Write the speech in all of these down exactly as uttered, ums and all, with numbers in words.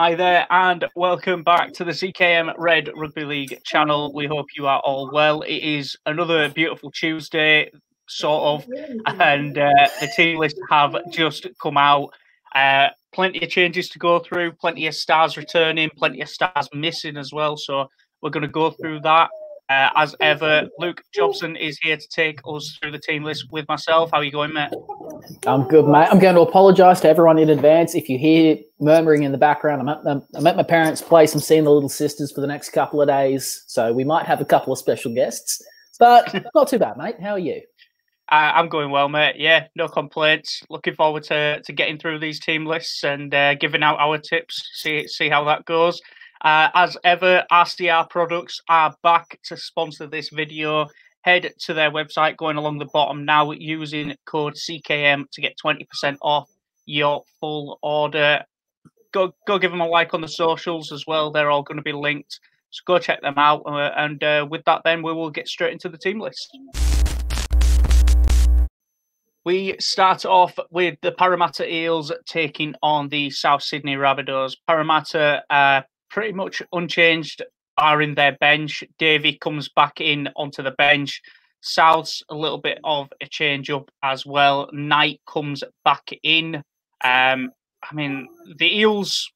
Hi there and welcome back to the C K M Red Rugby League channel. We hope you are all well. It is another beautiful Tuesday, sort of, and uh, the team lists have just come out. Uh, plenty of changes to go through, plenty of stars returning, plenty of stars missing as well. So we're going to go through that. Uh, as ever, Luke Jobson is here to take us through the team list with myself. How are you going, mate? I'm good, mate. I'm going to apologise to everyone in advance. If you hear murmuring in the background, I'm at, I'm at my parents' place. I'm seeing the little sisters for the next couple of days. So we might have a couple of special guests, but not too bad, mate. How are you? Uh, I'm going well, mate. Yeah, no complaints. Looking forward to, to getting through these team lists and uh, giving out our tips, see, see how that goes. Uh, as ever, R C R products are back to sponsor this video. Head to their website going along the bottom now using code C K M to get twenty percent off your full order. Go go give them a like on the socials as well. They're all going to be linked. So go check them out. Uh, and uh, with that then, we will get straight into the team list. We start off with the Parramatta Eels taking on the South Sydney Rabbitohs. Parramatta uh, pretty much unchanged, barring their bench. Davey comes back in onto the bench. South's a little bit of a change-up as well. Knight comes back in. Um, I mean, the Eels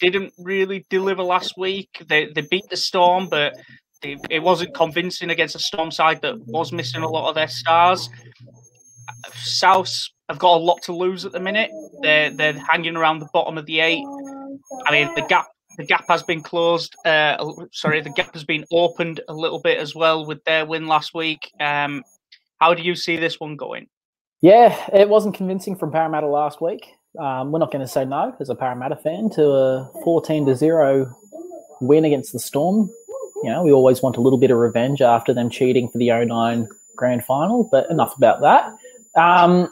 didn't really deliver last week. They they beat the Storm, but they, it wasn't convincing against a Storm side that was missing a lot of their stars. South have got a lot to lose at the minute. They're, they're hanging around the bottom of the eight. I mean, the gap the gap has been closed. Uh, sorry, the gap has been opened a little bit as well with their win last week. Um, how do you see this one going? Yeah, it wasn't convincing from Parramatta last week. Um, we're not going to say no as a Parramatta fan to a fourteen to zero win against the Storm. You know, we always want a little bit of revenge after them cheating for the oh nine grand final, but enough about that. Um,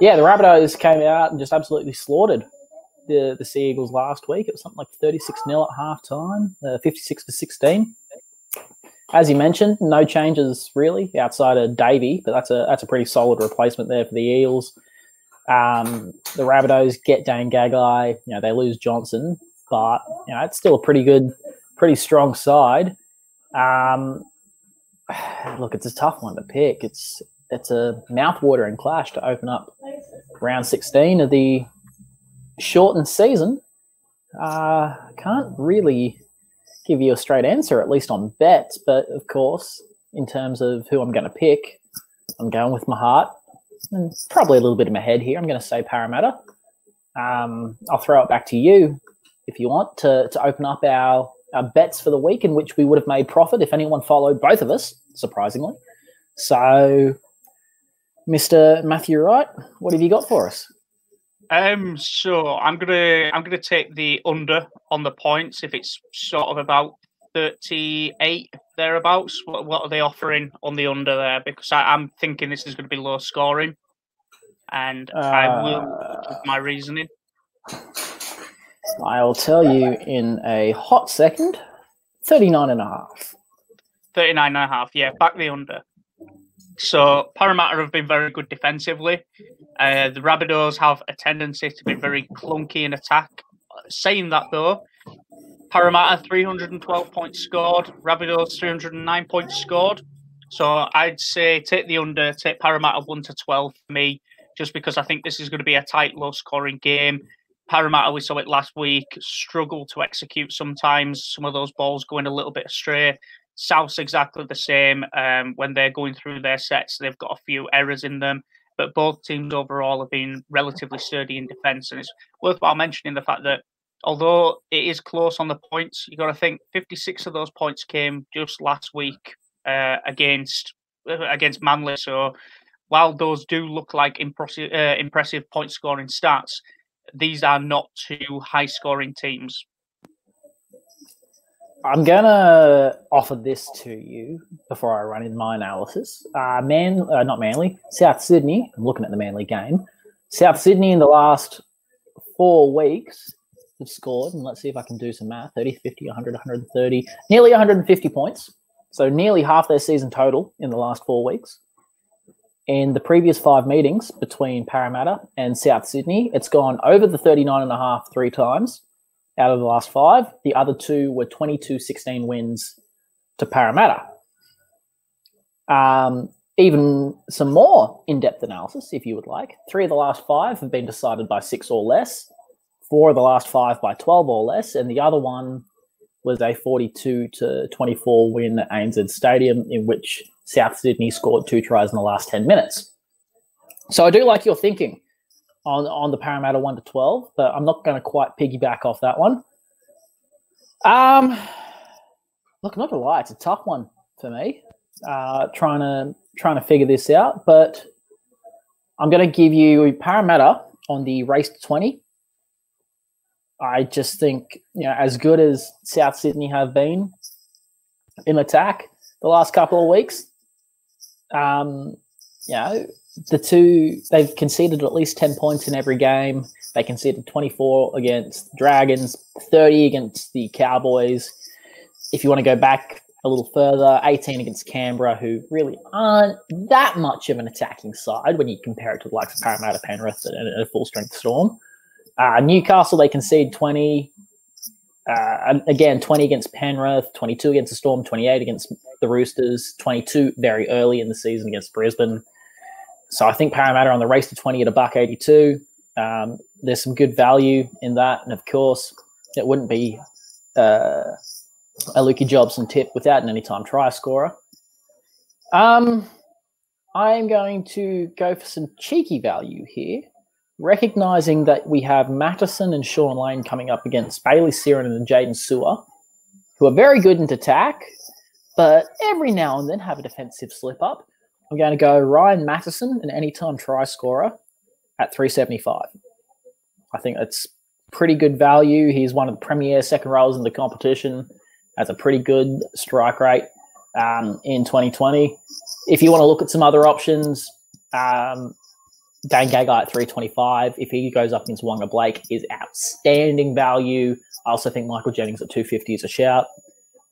yeah, the Rabbitohs came out and just absolutely slaughtered The, the Sea Eagles last week. It was something like thirty-six nil at half time, uh, fifty-six to sixteen. As you mentioned, no changes really outside of Davey, but that's a that's a pretty solid replacement there for the Eels. Um, the Rabbitohs get Dane Gagai. You know, they lose Johnson, but you know it's still a pretty good, pretty strong side. Um, look, it's a tough one to pick. It's it's a mouthwatering clash to open up round sixteen of the shortened season. Uh, can't really give you a straight answer, at least on bets, but of course, in terms of who I'm going to pick, I'm going with my heart and probably a little bit of my head here. I'm going to say Parramatta. Um, I'll throw it back to you if you want to, to open up our, our bets for the week in which we would have made profit if anyone followed both of us, surprisingly. So, Mister Matthew Wright, what have you got for us? Um, so I'm gonna I'm gonna take the under on the points if it's sort of about thirty-eight thereabouts. What what are they offering on the under there? Because I, I'm thinking this is going to be low scoring, and uh, I will give my reasoning. I'll tell you in a hot second. Thirty-nine and a half. Thirty-nine and a half. Yeah, back the under. So Parramatta have been very good defensively. Uh, the Rabbitohs have a tendency to be very clunky in attack. Saying that though, Parramatta three hundred twelve points scored, Rabbitohs three hundred nine points scored. So I'd say take the under, take Parramatta one to twelve for me, just because I think this is going to be a tight, low-scoring game. Parramatta, we saw it last week, struggle to execute sometimes. Some of those balls going a little bit astray. South's exactly the same. Um, when they're going through their sets, they've got a few errors in them. But both teams overall have been relatively sturdy in defence. And it's worthwhile mentioning the fact that although it is close on the points, you've got to think fifty-six of those points came just last week uh, against against Manly. So while those do look like impressive, uh, impressive point-scoring stats, these are not two high-scoring teams. I'm going to offer this to you before I run in my analysis. Uh, Man, uh, not Manly, South Sydney. I'm looking at the Manly game. South Sydney in the last four weeks have scored, and let's see if I can do some math, thirty, fifty, one hundred, one hundred thirty, nearly one hundred fifty points. So nearly half their season total in the last four weeks. In the previous five meetings between Parramatta and South Sydney, it's gone over the thirty-nine and a half three times out of the last five. The other two were twenty-two sixteen wins to Parramatta. Um, even some more in-depth analysis, if you would like. Three of the last five have been decided by six or less. Four of the last five by twelve or less. And the other one was a forty-two to twenty-four win at A N Z Stadium, in which South Sydney scored two tries in the last ten minutes. So I do like your thinking on, on the Parramatta one to twelve, but I'm not going to quite piggyback off that one. Um, look, not to lie, it's a tough one for me, uh, trying to trying to figure this out, but I'm going to give you Parramatta on the race to twenty. I just think, you know, as good as South Sydney have been in attack the last couple of weeks, um, you know, the two, they've conceded at least ten points in every game. They conceded twenty-four against the Dragons, thirty against the Cowboys. If you want to go back a little further, eighteen against Canberra, who really aren't that much of an attacking side when you compare it to the likes of Parramatta, Penrith, and a full-strength Storm. Uh, Newcastle, they concede twenty. Uh, again, twenty against Penrith, twenty-two against the Storm, twenty-eight against the Roosters, twenty-two very early in the season against Brisbane. So I think Parramatta on the race to twenty at a buck eighty-two. Um, there's some good value in that. And, of course, it wouldn't be uh, a Luke Jobson tip without an anytime try scorer. Um, I'm going to go for some cheeky value here, recognising that we have Matteson and Sean Lane coming up against Bailey Siren and Jaden Sewer, who are very good in attack, but every now and then have a defensive slip-up. I'm going to go Ryan Matteson, an anytime try scorer, at three seventy-five. I think that's pretty good value. He's one of the premier second rollers in the competition. That's a pretty good strike rate um, in twenty twenty. If you want to look at some other options, um, Dane Gagai at three twenty-five, if he goes up against Wonga Blake, is outstanding value. I also think Michael Jennings at two fifty is a shout.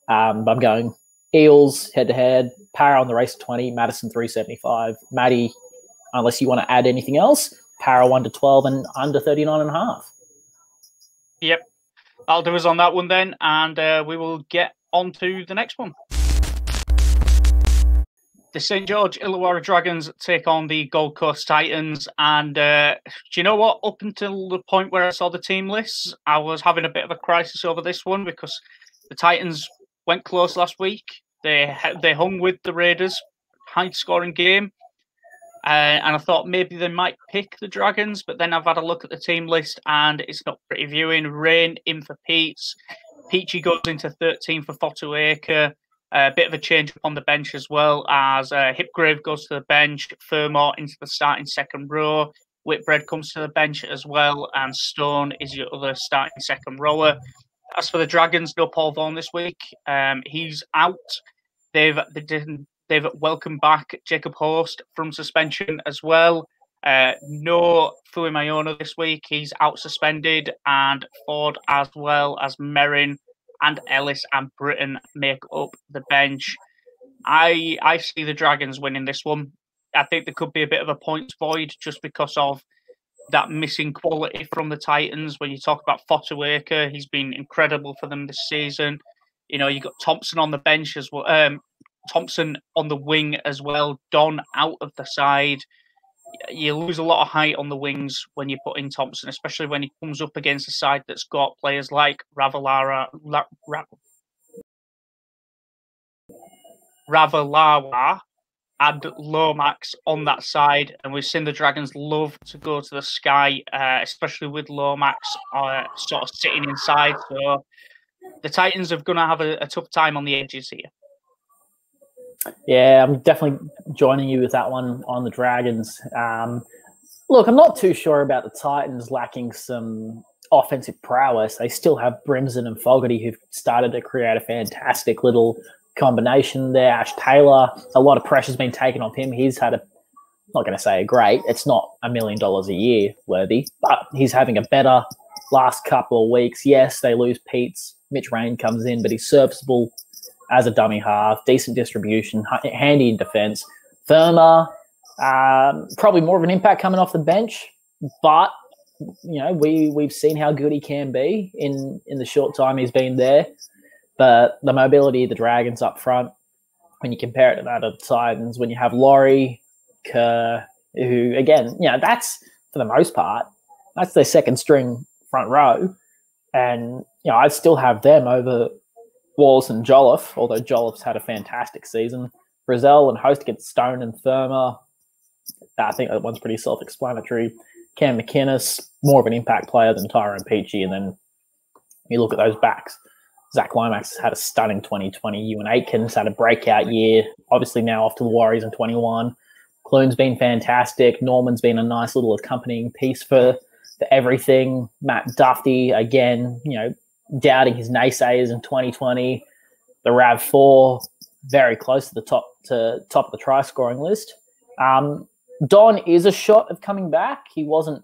Um, I'm going Eels head-to-head, Parra on the race twenty, Matteson three seventy-five. Matty, unless you want to add anything else, Parra one to twelve and under thirty-nine and a half. Yep, I'll do us on that one then, and uh, we will get on to the next one. The Saint George Illawarra Dragons take on the Gold Coast Titans. And uh, do you know what? Up until the point where I saw the team lists, I was having a bit of a crisis over this one because the Titans went close last week. They they hung with the Raiders, high-scoring game. Uh, and I thought maybe they might pick the Dragons, but then I've had a look at the team list and it's not pretty viewing. Rain in for Peets. Peachy goes into thirteen for Fotuacre. A bit of a change on the bench as well, as uh, Hipgrave goes to the bench, Fermor into the starting second row, Whitbread comes to the bench as well, and Stone is your other starting second rower. As for the Dragons, no Paul Vaughan this week. Um, he's out. They've they've welcomed back Jacob Horst from suspension as well. Uh, no Fui Maiona this week. He's out suspended, and Ford as well as Merrin and Ellis and Britton make up the bench. I I see the Dragons winning this one. I think there could be a bit of a points void just because of that missing quality from the Titans. When you talk about Fotuacre, he's been incredible for them this season. You know, you got Thompson on the bench as well. Um, Thompson on the wing as well. Don out of the side. You lose a lot of height on the wings when you put in Thompson, especially when he comes up against a side that's got players like Ravalawa, La, Ra, Ravalawa and Lomax on that side. And we've seen the Dragons love to go to the sky, uh, especially with Lomax uh, sort of sitting inside. So the Titans are going to have a, a tough time on the edges here. Yeah, I'm definitely joining you with that one on the Dragons. Um, look, I'm not too sure about the Titans lacking some offensive prowess. They still have Brimson and Fogarty, who've started to create a fantastic little combination there. Ash Taylor, a lot of pressure's been taken off him. He's had a, I'm not going to say a great, it's not a million dollars a year worthy, but he's having a better last couple of weeks. Yes, they lose Peets. Mitch Rain comes in, but he's serviceable as a dummy half, decent distribution, handy in defence. Firma, Um, probably more of an impact coming off the bench, but you know we we've seen how good he can be in in the short time he's been there. But the mobility of the Dragons up front, when you compare it to that of the Titans, when you have Laurie Kerr, who again, you know, that's for the most part, that's their second string front row, and you know I'd still have them over Walls and Jolliffe, although Jolliffe's had a fantastic season. Brazil and Host against Stone and Thurmer. I think that one's pretty self-explanatory. Cam McInnes, more of an impact player than Tyrone Peachey. And then you look at those backs. Zach Lomax has had a stunning twenty twenty. Ewan Aitken's had a breakout year. Obviously now off to the Warriors in twenty-one. Clune's been fantastic. Norman's been a nice little accompanying piece for, for everything. Matt Duffy, again, you know, doubting his naysayers in twenty twenty. The Rav four, very close to the top to top of the try scoring list. Um, Don is a shot of coming back. He wasn't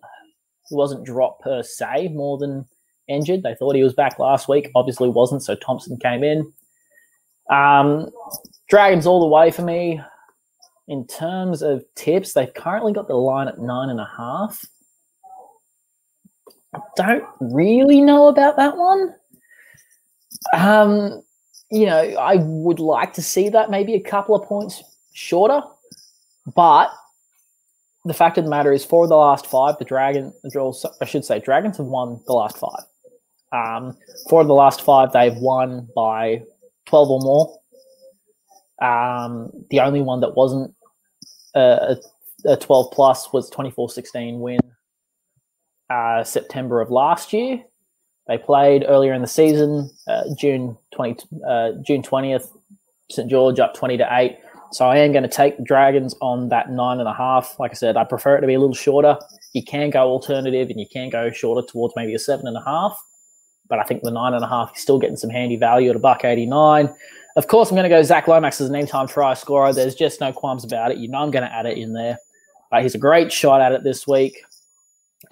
he wasn't dropped per se, more than injured. They thought he was back last week. Obviously wasn't, so Thompson came in. Um, Dragons all the way for me. In terms of tips, they've currently got the line at nine and a half. I don't really know about that one. Um, you know, I would like to see that maybe a couple of points shorter, but the fact of the matter is, for the last five, the Dragon, I should say, Dragons have won the last five. Um, for the last five, they've won by twelve or more. Um, the only one that wasn't a, a twelve plus was twenty-four sixteen win. Uh, September of last year, they played earlier in the season, uh, June twentieth, Saint George up twenty to eight. So I am going to take the Dragons on that nine and a half. Like I said, I prefer it to be a little shorter. You can go alternative and you can go shorter towards maybe a seven and a half, but I think the nine and a half is still getting some handy value at a buck eighty-nine. Of course, I'm going to go Zach Lomax as an anytime try scorer. There's just no qualms about it. You know, I'm going to add it in there. Uh, he's a great shot at it this week.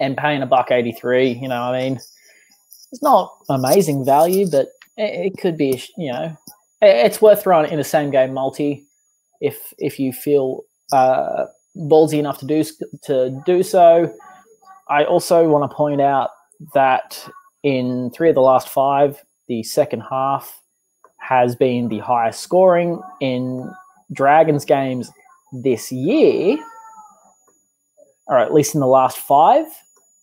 And paying a buck eighty-three, you know, I mean, it's not amazing value, but it, it could be, you know, it, it's worth throwing in a same game multi if if you feel uh, ballsy enough to do to do so. I also want to point out that in three of the last five, the second half has been the highest scoring in Dragons games this year. Or at least in the last five,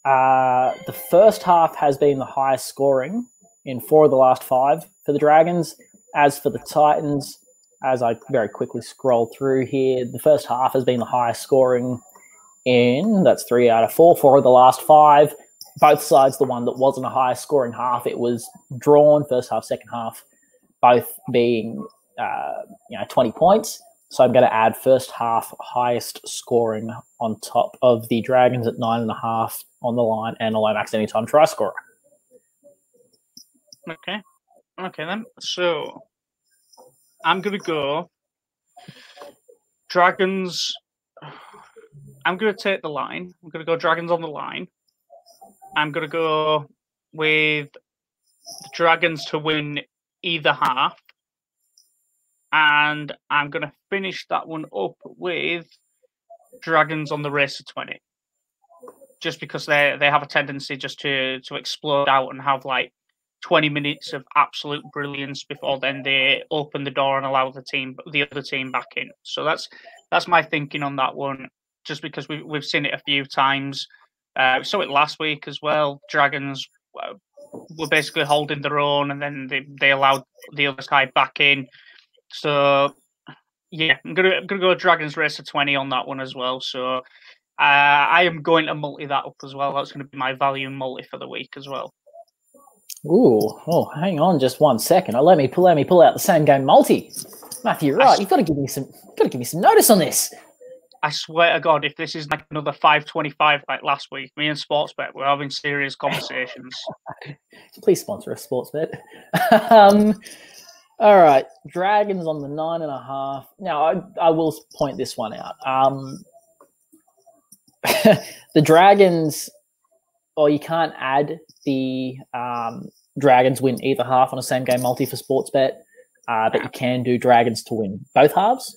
uh, the first half has been the highest scoring in four of the last five for the Dragons. As for the Titans, as I very quickly scroll through here, the first half has been the highest scoring in, that's three out of four, four of the last five. Both sides, the one that wasn't a highest scoring half, it was drawn, first half, second half, both being uh, you know, twenty points. So I'm going to add first half highest scoring on top of the Dragons at nine and a half on the line and a Lomax anytime try scorer. Okay. Okay then. So I'm going to go Dragons. I'm going to take the line. I'm going to go Dragons on the line. I'm going to go with the Dragons to win either half. And I'm going to finish that one up with Dragons on the race to twenty. Just because they they have a tendency just to, to explode out and have like twenty minutes of absolute brilliance before then they open the door and allow the team the other team back in. So that's that's my thinking on that one, just because we, we've seen it a few times. Uh, we saw it last week as well. Dragons were basically holding their own and then they, they allowed the other side back in. So, yeah, I'm gonna I'm gonna go Dragons race to twenty on that one as well. So, uh, I am going to multi that up as well. That's going to be my value multi for the week as well. Ooh, oh, hang on, just one second. I let me pull let me pull out the same game multi. Matthew Wright, you've got to give me some got to give me some notice on this. I swear to God, if this is like another five twenty-five like last week, me and Sportsbet, we're having serious conversations. Please sponsor us, Sportsbet. um. All right, Dragons on the nine and a half. Now, I, I will point this one out. Um, the Dragons, or you can't add the um, Dragons win either half on a same game multi for Sportsbet, uh, but you can do Dragons to win both halves.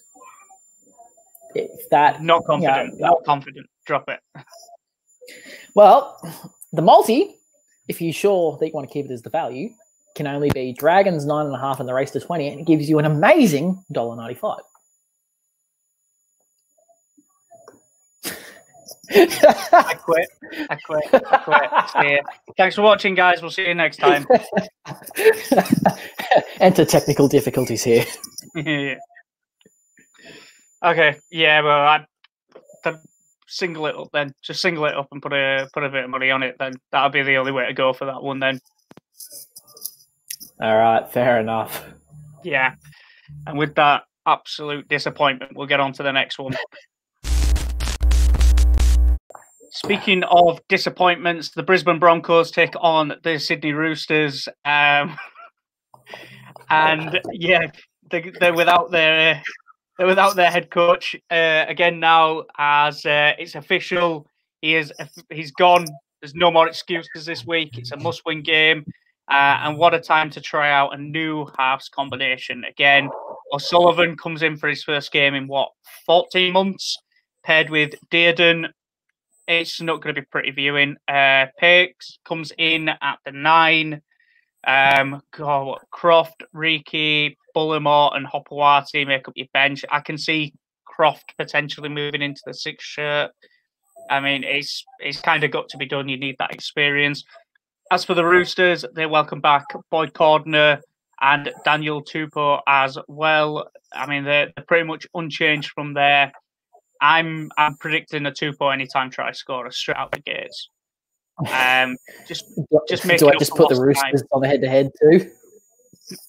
it's that not confident, you know, not confident. Drop it. Well, the multi, if you're sure that you want to keep it as the value, can only be Dragons nine and a half in the race to twenty, and it gives you an amazing dollar ninety-five. I quit. I quit. I quit. Yeah. Thanks for watching, guys. We'll see you next time. Enter technical difficulties here. Yeah. Okay. Yeah. Well, I the, single it up then. Just single it up and put a put a bit of money on it. Then that'll be the only way to go for that one. Then. All right. Fair enough. Yeah. And with that absolute disappointment, we'll get on to the next one. Speaking of disappointments, the Brisbane Broncos take on the Sydney Roosters. Um, and, yeah, they, they're without their they're without their head coach uh, again now, as uh, it's official. He is, he's gone. There's no more excuses this week. It's a must-win game. Uh, and what a time to try out a new halves combination. Again, O'Sullivan comes in for his first game in, what, fourteen months, paired with Dearden. It's not going to be pretty viewing. Uh, Pakes comes in at the nine. Um, God, Croft, Riki, Bullimore and Hopawati make up your bench. I can see Croft potentially moving into the six shirt. I mean, it's it's kind of got to be done. You need that experience. As for the Roosters, they welcome back Boyd Cordner and Daniel Tupou as well. I mean, they're, they're pretty much unchanged from there. I'm I'm predicting a two-point anytime try scorer straight out the gates. Um, just just make. Do I just put the Roosters time on the head-to-head too?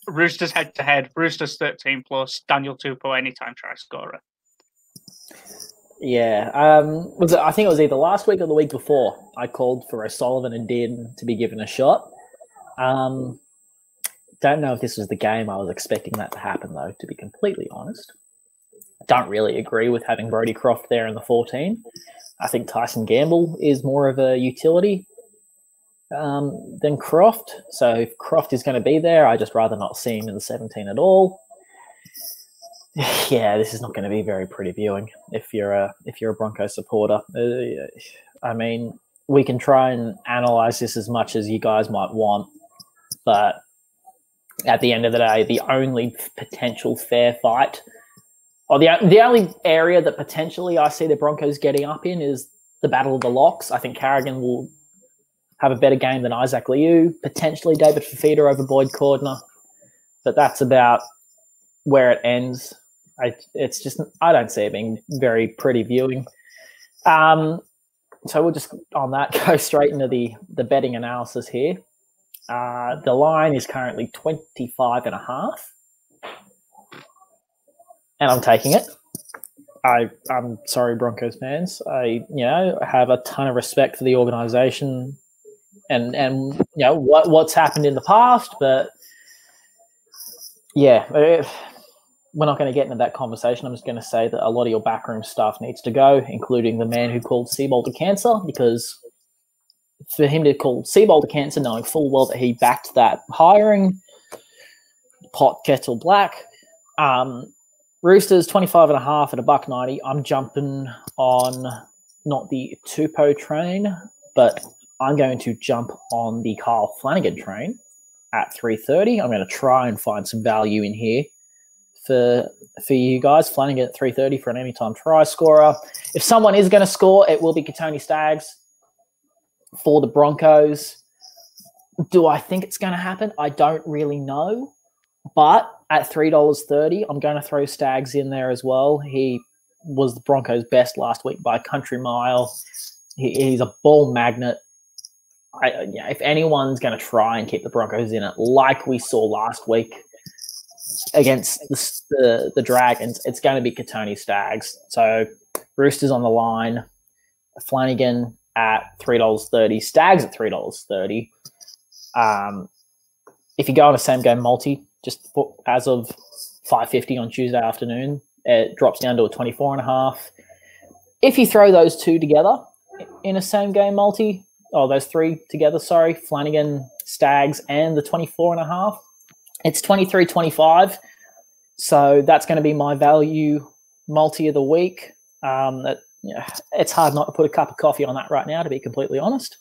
Roosters head-to-head. Roosters thirteen plus. Daniel Tupou anytime try scorer. Yeah, um, was it, I think it was either last week or the week before. I called for O'Sullivan and Dearden to be given a shot. Um, don't know if this was the game I was expecting that to happen though. To be completely honest. Don't really agree with having Brodie Croft there in the fourteen. I think Tyson Gamble is more of a utility um, than Croft. So if Croft is going to be there, I'd just rather not see him in the seventeen at all. Yeah, this is not going to be very pretty viewing if you're a if you're a Broncos supporter. Uh, I mean, we can try and analyze this as much as you guys might want, but at the end of the day, the only potential fair fight. Well, the, the only area that potentially I see the Broncos getting up in is the Battle of the Locks. I think Carrigan will have a better game than Isaac Liu, potentially David Fifita over Boyd Cordner. But that's about where it ends. I, it's just I don't see it being very pretty viewing. Um, so we'll just, on that, go straight into the, the betting analysis here. Uh, the line is currently twenty-five and a half. And I'm taking it. I, I'm sorry, Broncos fans. I, you know, have a ton of respect for the organisation and, and you know, what, what's happened in the past. But, yeah, we're not going to get into that conversation. I'm just going to say that a lot of your backroom staff needs to go, including the man who called Seibold a cancer, because for him to call Seibold a cancer, knowing full well that he backed that hiring, pot, kettle, black, um, Roosters, twenty-five and a half at a buck ninety. I'm jumping on not the Tupou train, but I'm going to jump on the Kyle Flanagan train at three thirty. I'm going to try and find some value in here for for you guys. Flanagan at three thirty for an anytime try scorer. If someone is going to score, it will be Katoni Staggs for the Broncos. Do I think it's going to happen? I don't really know, but at three dollars thirty, I'm going to throw Staggs in there as well. He was the Broncos' best last week by a country mile. He, he's a ball magnet. I, yeah, if anyone's going to try and keep the Broncos in it, like we saw last week against the, the, the Dragons, it's going to be Katoni Staggs. So Roosters on the line, Flanagan at three dollars thirty, Staggs at three dollars thirty. Um, if you go on a same-game multi, just as of five fifty on Tuesday afternoon, it drops down to a twenty-four and a half. If you throw those two together in a same-game multi, or those three together, sorry, Flanagan, Staggs, and the twenty-four and a half, it's twenty-three twenty-five. So that's going to be my value multi of the week. Um, it, you know, it's hard not to put a cup of coffee on that right now, to be completely honest,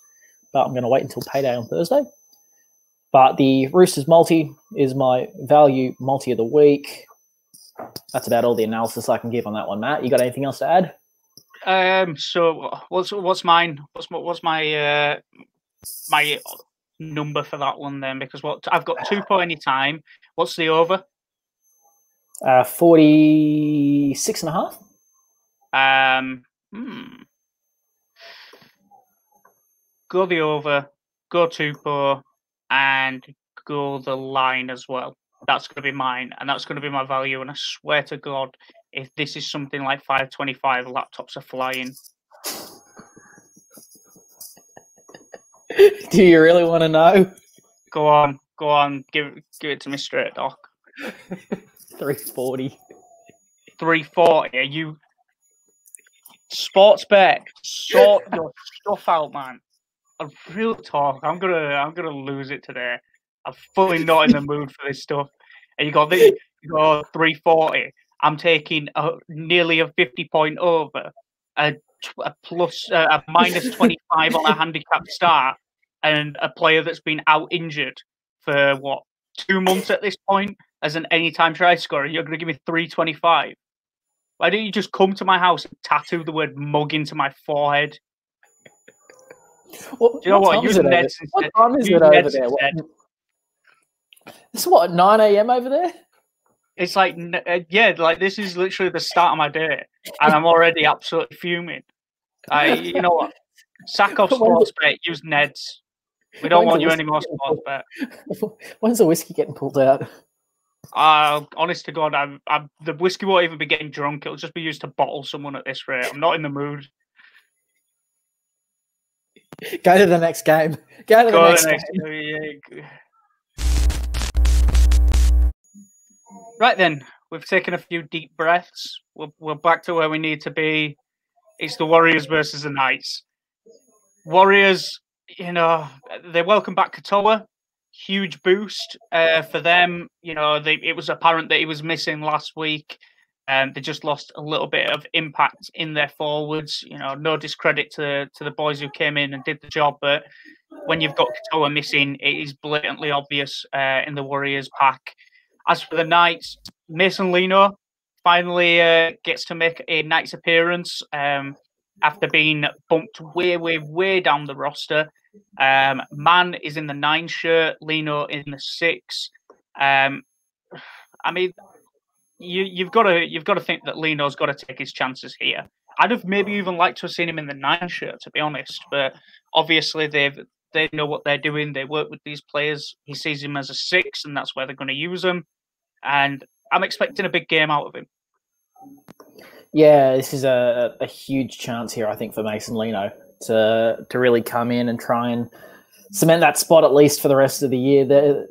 but I'm going to wait until payday on Thursday. But the Roosters multi is my value multi of the week. That's about all the analysis I can give on that one, Matt. You got anything else to add? Um. So what's what's mine? What's what's my uh, my number for that one then? Because what I've got two for any time. What's the over? Uh, forty-six and a half. Um. Hmm. Go the over. Go two for. And go the line as well. That's going to be mine, and that's going to be my value. And I swear to God, if this is something like five twenty-five, laptops are flying. Do you really want to know? Go on, go on, give give it to me straight, Doc. three forty. three forty. Are you sports bet? Sort your stuff out, man. A real talk. I'm gonna, I'm gonna lose it today. I'm fully not in the mood for this stuff. And you got the, you got three forty. I'm taking a, nearly a fifty point over, a, a plus, a, a minus twenty-five on a handicap start, and a player that's been out injured for what two months at this point as an anytime try scorer. You're gonna give me three twenty-five. Why don't you just come to my house and tattoo the word "mug" into my forehead? What, do you know what? Time what? Is it over? What time is you it over there? What? It's what, nine a m over there? It's like, yeah, like this is literally the start of my day, and I'm already absolutely fuming. I, you know what? Sack off sports bet, use Neds. We don't want you any more sports bet. When's the whiskey getting pulled out? Uh, honest to God, I'm, I'm, the whiskey won't even be getting drunk. It'll just be used to bottle someone at this rate. I'm not in the mood. Go to the next game. Go to the Go next, next game. game. Right then, we've taken a few deep breaths. We're, we're back to where we need to be. It's the Warriors versus the Knights. Warriors, you know, they welcome back Katoa. Huge boost uh, for them. You know, they, it was apparent that he was missing last week. Um, they just lost a little bit of impact in their forwards. You know, no discredit to, to the boys who came in and did the job, but when you've got Katoa missing, it is blatantly obvious uh, in the Warriors pack. As for the Knights, Mason Lino finally uh, gets to make a Knights appearance um, after being bumped way, way, way down the roster. Um, Mann is in the nine shirt, Lino in the six. Um, I mean... You, you've got to you've got to think that Lino's got to take his chances here. I'd have maybe even liked to have seen him in the nine shirt, to be honest. But obviously they've they know what they're doing. They work with these players. He sees him as a six, and that's where they're going to use him. And I'm expecting a big game out of him. Yeah, this is a, a huge chance here, I think, for Mason Lino to to really come in and try and cement that spot at least for the rest of the year. They're,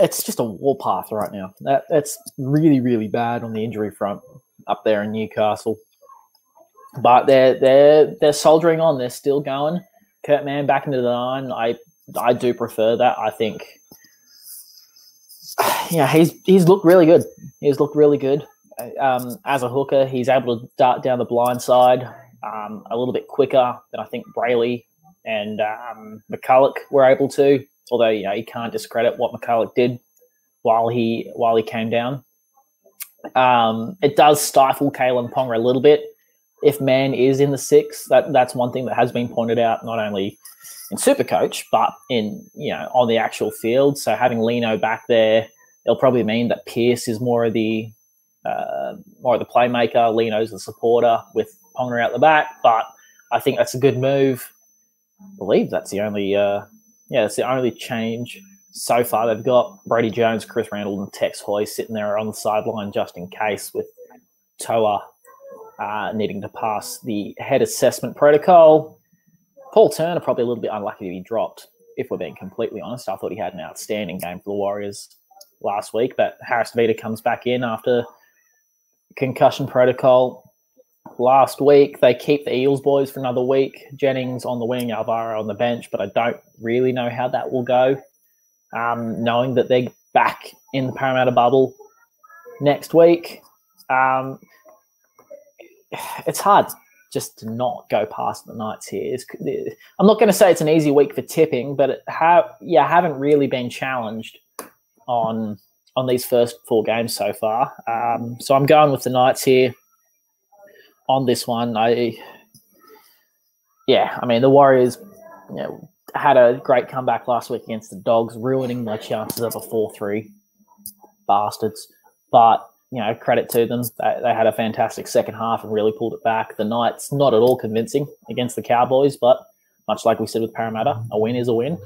It's just a warpath right now. That That's really, really bad on the injury front up there in Newcastle. But they're they're they're soldiering on. They're still going. Kurt Mann back into the nine. I I do prefer that. I think, yeah, he's he's looked really good. He's looked really good um, as a hooker. He's able to dart down the blind side um, a little bit quicker than I think Brayley and um, McCulloch were able to. Although, you know, you can't discredit what McCulloch did while he while he came down. Um, it does stifle Kalyn Ponga a little bit if Mann is in the six. That that's one thing that has been pointed out not only in Supercoach but in you know on the actual field. So having Lino back there, it'll probably mean that Pearce is more of the uh, more of the playmaker. Lino's the supporter with Ponga out the back. But I think that's a good move. I believe that's the only. Uh, Yeah, it's the only change so far. They've got Brady Jones, Chris Randall, and Tex Hoy sitting there on the sideline just in case with Toa uh, needing to pass the head assessment protocol. Paul Turner probably a little bit unlucky to be dropped, if we're being completely honest. I thought he had an outstanding game for the Warriors last week, but Harris DeVita comes back in after concussion protocol last week. They keep the Eels boys for another week. Jennings on the wing, Alvaro on the bench, but I don't really know how that will go, um, knowing that they're back in the Parramatta bubble next week. Um, it's hard just to not go past the Knights here. It's, I'm not going to say it's an easy week for tipping, but it ha yeah, I haven't really been challenged on on these first four games so far. Um, so I'm going with the Knights here on this one. I yeah, I mean the Warriors, you know, had a great comeback last week against the Dogs, ruining my chances of a four three. Bastards. But, you know, credit to them. They, they had a fantastic second half and really pulled it back. The Knights, not at all convincing against the Cowboys, but much like we said with Parramatta, a win is a win.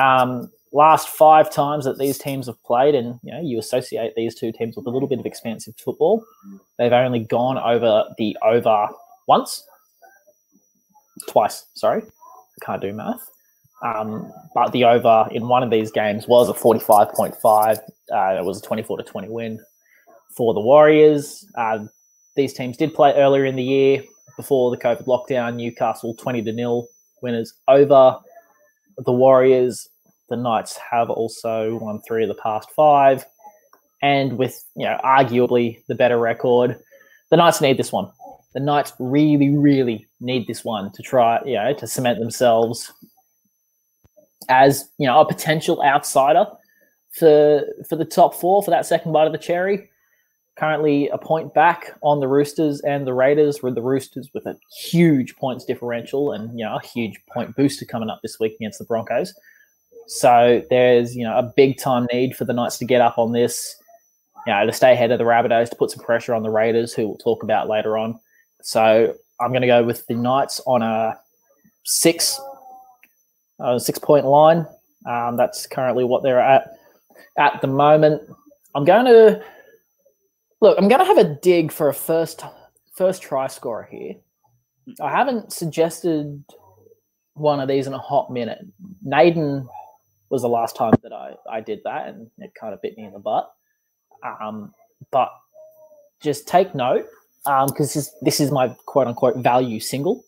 Um, last five times that these teams have played, and, you know, you associate these two teams with a little bit of expansive football, they've only gone over the over once. Twice, sorry. I can't do math. Um, but the over in one of these games was a forty-five point five. Uh, it was a twenty-four to twenty win for the Warriors. Uh, these teams did play earlier in the year before the COVID lockdown. Newcastle twenty to nil winners over the Warriors. The Knights have also won three of the past five, and with, you know, arguably the better record, the Knights need this one. The Knights really, really need this one to try, you know, to cement themselves as, you know, a potential outsider for for the top four, for that second bite of the cherry. Currently a point back on the Roosters and the Raiders, with the Roosters with a huge points differential and, you know, a huge point booster coming up this week against the Broncos. So there's, you know, a big time need for the Knights to get up on this, you know, to stay ahead of the Rabbitohs, to put some pressure on the Raiders, who we'll talk about later on. So I'm going to go with the Knights on a six, uh, six-point line. Um, that's currently what they're at at the moment. I'm going to look. I'm going to have a dig for a first first try scorer here. I haven't suggested one of these in a hot minute. Naden was the last time that I I did that, and it kind of bit me in the butt. Um, but just take note. Um, because this, this is my quote-unquote value single.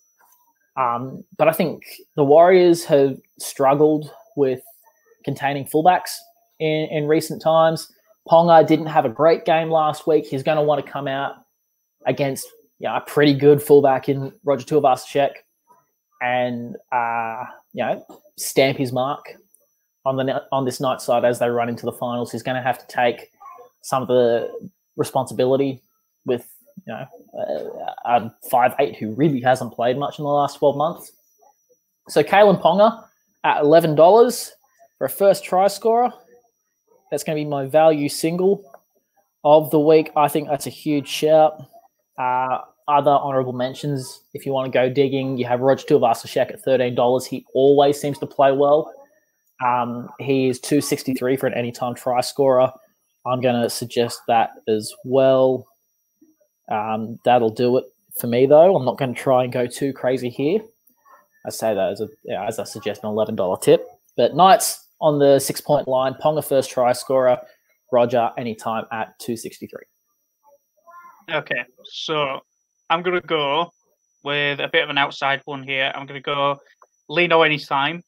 Um, but I think the Warriors have struggled with containing fullbacks in, in recent times. Ponga didn't have a great game last week. He's going to want to come out against, you know, a pretty good fullback in Roger Tuivasa-Sheck and, uh, you know, stamp his mark on the on this night side as they run into the finals. He's going to have to take some of the responsibility with, you know, uh, um, five eight who really hasn't played much in the last twelve months. So Kalyn Ponga at eleven dollars for a first try scorer. That's going to be my value single of the week. I think that's a huge shout. Uh, other honourable mentions, if you want to go digging, you have Roger Tuivasa-Sheck at thirteen dollars. He always seems to play well. Um, he is two sixty-three for an anytime try scorer. I'm going to suggest that as well. Um, that'll do it for me, though. I'm not going to try and go too crazy here. I say that as, a, you know, as I suggest, an eleven dollar tip. But Knights on the six-point line, Ponga first try scorer, Roger anytime at two sixty-three. Okay, so I'm going to go with a bit of an outside one here. I'm going to go Lino anytime,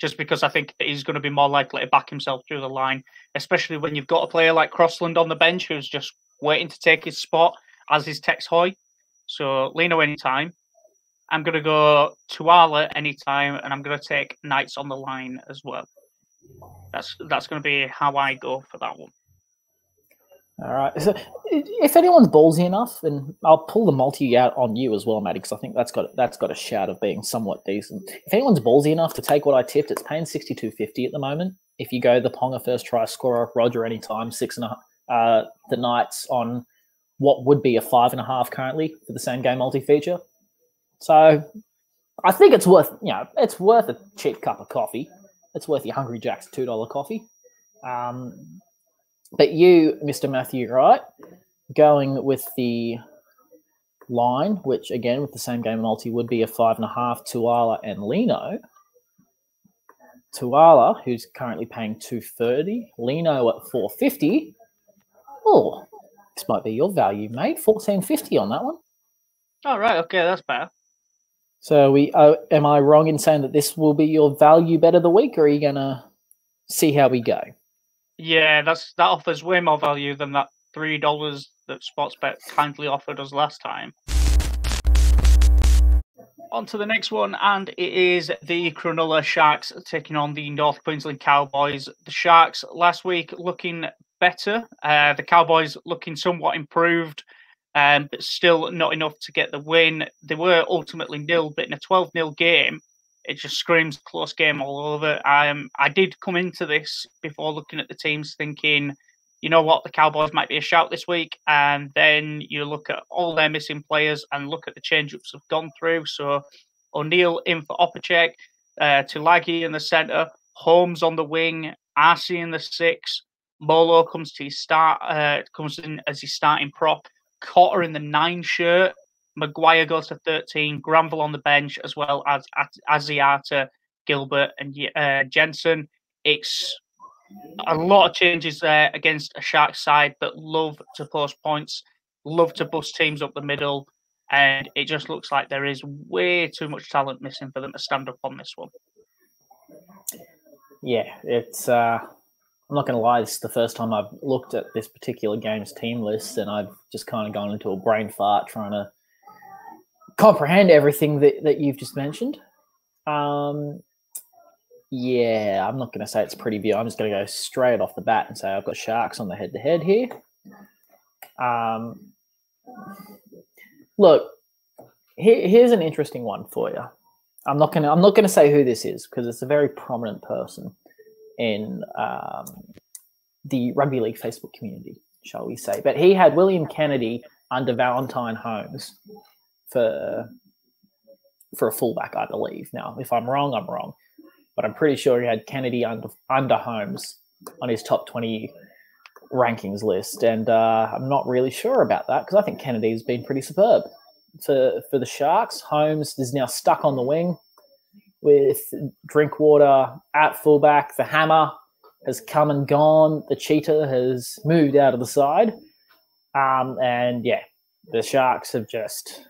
just because I think that he's going to be more likely to back himself through the line, especially when you've got a player like Crossland on the bench who's just waiting to take his spot, as is Tex Hoy. So Lino anytime. I'm going to go Tuala anytime, and I'm going to take Knights on the line as well. That's that's going to be how I go for that one. All right. So if anyone's ballsy enough, and I'll pull the multi out on you as well, Matty, because I think that's got that's got a shout of being somewhat decent. If anyone's ballsy enough to take what I tipped, it's paying sixty-two fifty at the moment. If you go the Ponga first try scorer, Roger anytime, six and a, uh, the Knights on what would be a five and a half currently for the same game multi-feature. So I think it's worth, you know, it's worth a cheap cup of coffee. It's worth your Hungry Jack's two dollar coffee. Um, but you, Mister Matthew Wright, going with the line, which again, with the same game multi would be a five and a half, Tuala and Lino. Tuala, who's currently paying two thirty, Lino at four fifty. Oh, this might be your value, mate. fourteen fifty on that one. All right. Okay, that's better. So we, oh, am I wrong in saying that this will be your value bet of the week, or are you going to see how we go? Yeah, that's that offers way more value than that three dollars that Sportsbet kindly offered us last time. On to the next one, and it is the Cronulla Sharks taking on the North Queensland Cowboys. The Sharks last week looking better, uh, the Cowboys looking somewhat improved, um, but still not enough to get the win. They were ultimately nil, but in a twelve nil game, it just screams close game all over. Um, I did come into this before looking at the teams thinking, you know what, the Cowboys might be a shout this week. And then you look at all their missing players and look at the change-ups have gone through. So O'Neill in for Opacek, uh, Tulagi in the centre, Holmes on the wing, Arcee in the six, Molo comes to his start, uh, comes in as his starting prop, Cotter in the nine shirt, Maguire goes to thirteen, Granville on the bench, as well as Asiata, Gilbert and uh, Jensen. It's a lot of changes there against a Sharks side that love to post points, love to bust teams up the middle, and it just looks like there is way too much talent missing for them to stand up on this one. Yeah, it's. Uh, I'm not going to lie, this is the first time I've looked at this particular game's team list, and I've just kind of gone into a brain fart trying to comprehend everything that, that you've just mentioned. Um, yeah, I'm not going to say it's pretty view. I'm just going to go straight off the bat and say I've got Sharks on the head-to-head here. Um, look, here, here's an interesting one for you. I'm not going to I'm not going to say who this is because it's a very prominent person in um, the rugby league Facebook community, shall we say? But he had William Kennedy under Valentine Holmes for for a fullback, I believe. Now, if I'm wrong, I'm wrong. But I'm pretty sure he had Kennedy under, under Holmes on his top twenty rankings list. And uh, I'm not really sure about that because I think Kennedy's been pretty superb. For, for the Sharks, Holmes is now stuck on the wing with Drinkwater at fullback. The Hammer has come and gone. The Cheetah has moved out of the side. Um, and, yeah, the Sharks have just...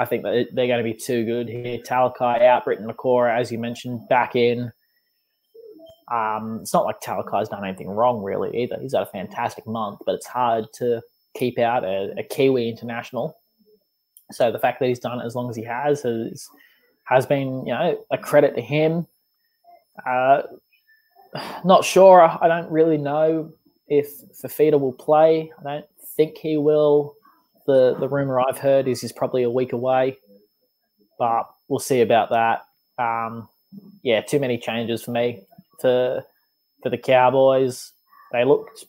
I think that they're going to be too good here. Talakai out, Britton Makora, as you mentioned, back in. Um, it's not like Talakai's done anything wrong, really, either. He's had a fantastic month, but it's hard to keep out a, a Kiwi international. So the fact that he's done it as long as he has has, has been, you know, a credit to him. Uh, not sure. I don't really know if Fifita will play. I don't think he will. The, the rumor I've heard is he's probably a week away, but we'll see about that. Um, yeah, too many changes for me. To, for the Cowboys, they looked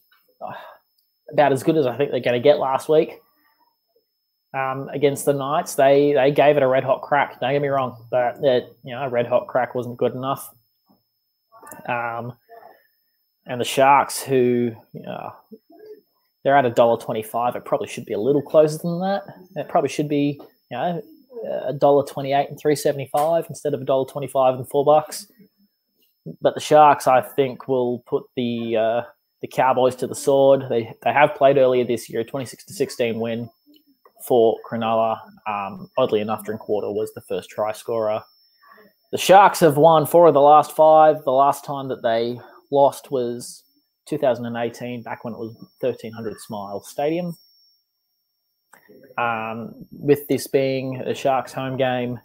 about as good as I think they're going to get last week. Um, against the Knights, they they gave it a red-hot crack. Don't get me wrong, but it, you know, a red-hot crack wasn't good enough. Um, and the Sharks, who... you know, they're at one dollar twenty-five. It probably should be a little closer than that. It probably should be, you know, one dollar twenty-eight and three dollars seventy-five instead of one dollar twenty-five and four bucks. But the Sharks, I think, will put the uh, the Cowboys to the sword. They they have played earlier this year, a twenty-six to sixteen win for Cronulla. Um, oddly enough, Drinkwater was the first try scorer. The Sharks have won four of the last five. The last time that they lost was two thousand eighteen, back when it was thirteen hundred Smile Stadium. Um, with this being the Sharks' home game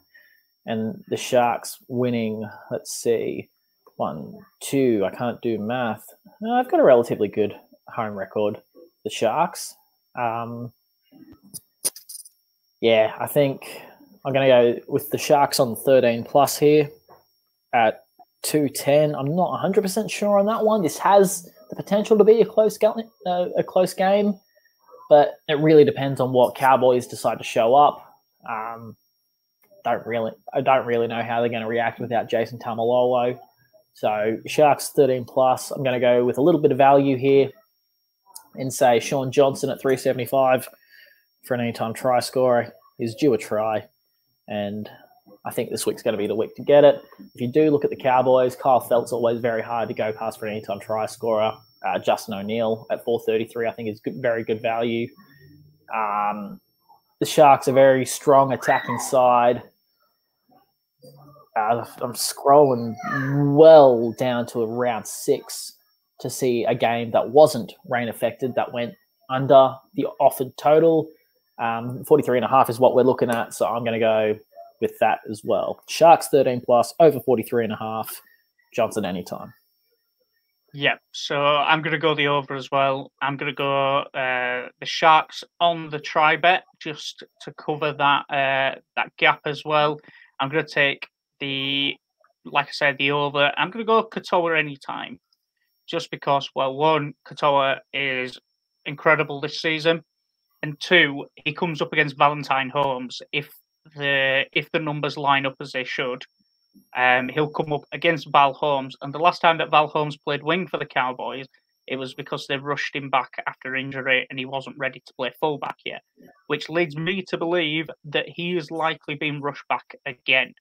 and the Sharks winning, let's see, one, two, I can't do math. No, I've got a relatively good home record, the Sharks. Um, yeah, I think I'm going to go with the Sharks on thirteen plus here at two ten. I'm not one hundred percent sure on that one. This has potential to be a close game, uh, a close game, but it really depends on what Cowboys decide to show up. Um, don't really, I don't really know how they're going to react without Jason Tamalolo. So Sharks thirteen plus. I'm going to go with a little bit of value here and say Sean Johnson at three seventy-five for an anytime try scorer is due a try, and I think this week's going to be the week to get it. If you do look at the Cowboys, Kyle Felt's always very hard to go past for an anytime try scorer. Uh, Justin O'Neill at four thirty-three, I think, is good, very good value. Um, the Sharks are very strong attacking side. Uh, I'm scrolling well down to around six to see a game that wasn't rain affected, that went under the offered total. Um, forty-three and a half is what we're looking at, so I'm going to go with that as well. Sharks thirteen plus, over forty-three and a half. Johnson anytime. Yeah, so I'm going to go the over as well. I'm going to go uh, the Sharks on the try bet just to cover that uh, that gap as well. I'm going to take the, like I said, the over. I'm going to go Katoa anytime just because, well, one, Katoa is incredible this season, and two, he comes up against Valentine Holmes. If the if the numbers line up as they should, Um, he'll come up against Val Holmes, and the last time that Val Holmes played wing for the Cowboys, it was because they rushed him back after injury and he wasn't ready to play fullback yet, which leads me to believe that he is likely being rushed back again.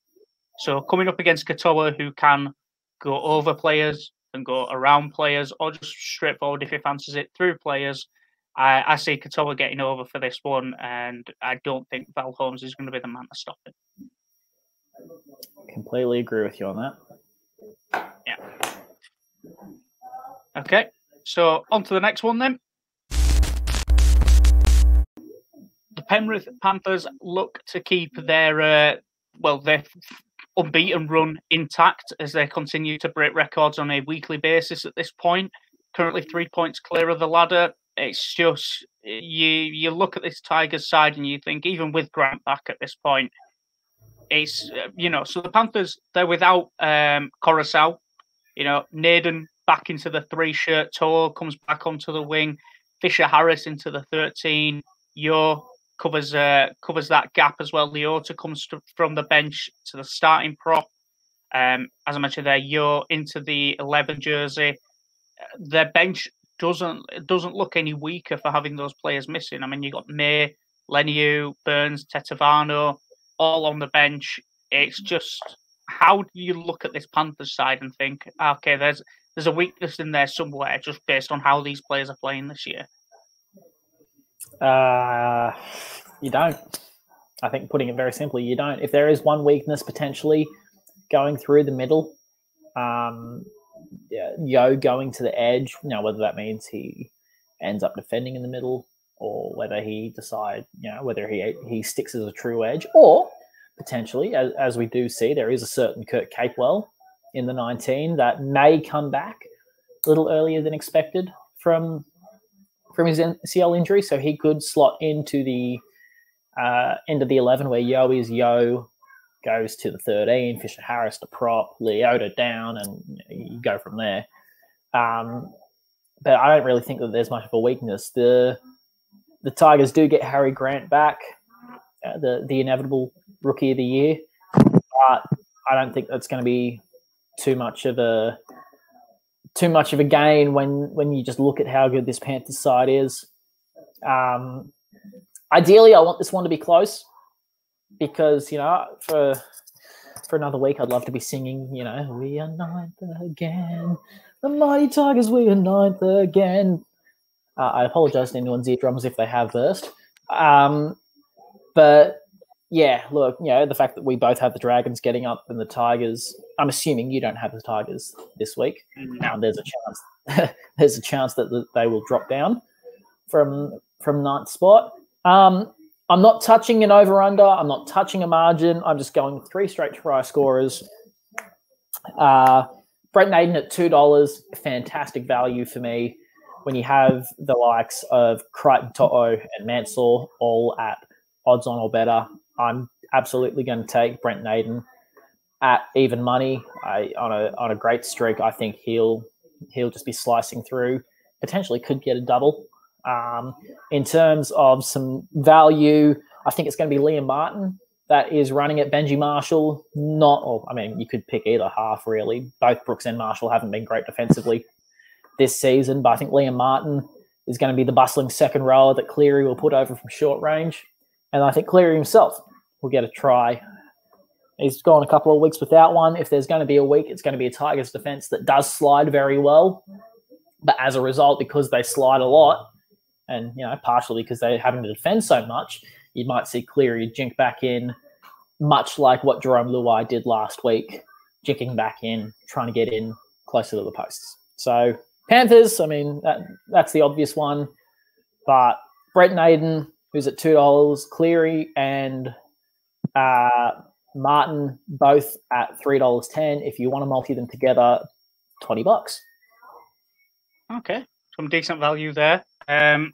So coming up against Katoa, who can go over players and go around players, or just straightforward if he fancies it through players, I, I see Katoa getting over for this one, and I don't think Val Holmes is going to be the man to stop it. Completely agree with you on that. Yeah. Okay, so on to the next one then. The Penrith Panthers look to keep their, uh, well, their unbeaten run intact as they continue to break records on a weekly basis at this point. Currently three points clear of the ladder. It's just, you, you look at this Tigers side and you think, even with Grant back at this point, It's, you know, so the Panthers, they're without um, Coruscant. You know, Naden back into the three shirt, Toe comes back onto the wing, Fisher Harris into the thirteen, Yo covers uh, covers that gap as well. Leota comes to, from the bench to the starting prop. Um, as I mentioned there, Yo into the eleven jersey. Their bench doesn't doesn't look any weaker for having those players missing. I mean, you got May, Leniu, Burns, Tetavano, all on the bench. It's just, how do you look at this Panthers side and think, okay, there's there's a weakness in there somewhere just based on how these players are playing this year? Uh, you don't. I think putting it very simply, you don't. If there is one weakness potentially going through the middle, um, Yo going to the edge, you know, whether that means he ends up defending in the middle, or whether he decide, you know, whether he he sticks as a true edge, or potentially, as, as we do see, there is a certain Kurt Capewell in the nineteen that may come back a little earlier than expected from from his N C L injury, so he could slot into the uh, end of the eleven where Yo is Yo, goes to the thirteen, Fisher Harris to prop, Leota down, and you go from there. Um, but I don't really think that there's much of a weakness. The The Tigers do get Harry Grant back, uh, the, the inevitable rookie of the year, but I don't think that's going to be too much of a too much of a gain when, when you just look at how good this Panthers side is. Um, ideally, I want this one to be close because, you know, for for another week, I'd love to be singing, you know, we are ninth again, the mighty Tigers, we are ninth again. Uh, I apologise to anyone's eardrums if they have versed. Um, but, yeah, look, you know, the fact that we both have the Dragons getting up and the Tigers, I'm assuming you don't have the Tigers this week. Um, there's a chance There's a chance that the, they will drop down from from ninth spot. Um, I'm not touching an over-under. I'm not touching a margin. I'm just going three straight try scorers. Uh, Brent Naden at two dollars, fantastic value for me. When you have the likes of Crichton To'o and Mansour all at odds on or better, I'm absolutely going to take Brent Naden at even money. I, on a on a great streak, I think he'll he'll just be slicing through. Potentially could get a double. Um, in terms of some value, I think it's going to be Liam Martin that is running at Benji Marshall. Not, or I mean, you could pick either half really. Both Brooks and Marshall haven't been great defensively this season, but I think Liam Martin is going to be the bustling second rower that Cleary will put over from short range, and I think Cleary himself will get a try. He's gone a couple of weeks without one. If there's going to be a week, it's going to be a Tigers defense that does slide very well, but as a result, because they slide a lot, and, you know, partially because they haven't to defend so much, you might see Cleary jink back in, much like what Jerome Luai did last week, jinking back in, trying to get in closer to the posts. So Panthers, I mean, that, that's the obvious one. But Brett Naden, who's at two dollars, Cleary and uh, Martin, both at three dollars ten. If you want to multi them together, twenty bucks. Okay, some decent value there. Um,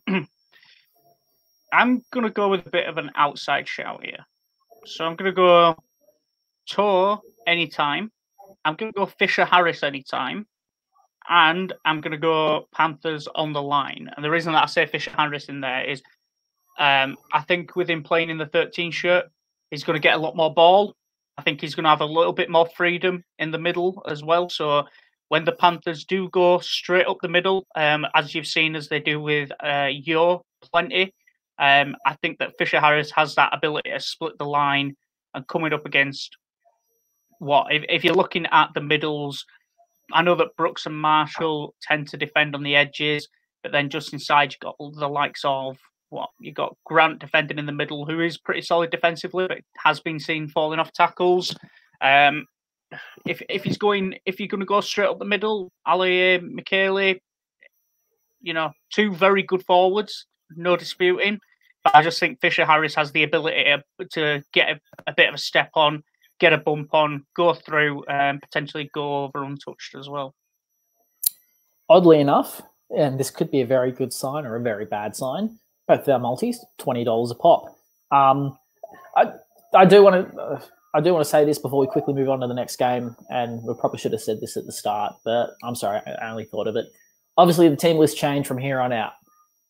I'm going to go with a bit of an outside shout here. So I'm going to go Tor anytime. I'm going to go Fisher Harris anytime. And I'm going to go Panthers on the line. And the reason that I say Fisher Harris in there is um, I think with him playing in the thirteen shirt, he's going to get a lot more ball. I think he's going to have a little bit more freedom in the middle as well. So when the Panthers do go straight up the middle, um, as you've seen as they do with uh, Yeo plenty, um, I think that Fisher Harris has that ability to split the line and coming up against what? If, if you're looking at the middles, I know that Brooks and Marshall tend to defend on the edges, but then just inside you've got the likes of, what, you've got Grant defending in the middle, who is pretty solid defensively, but has been seen falling off tackles. Um, if if he's going, if you're going to go straight up the middle, Ali Michele, you know, two very good forwards, no disputing. But I just think Fisher Harris has the ability to get a, a bit of a step on, get a bump on, go through, and potentially go over untouched as well. Oddly enough, and this could be a very good sign or a very bad sign, both our multis, twenty dollars a pop. Um, I I do want to uh, I do want to say this before we quickly move on to the next game, and we probably should have said this at the start, but I'm sorry, I only thought of it. Obviously, the team list change from here on out.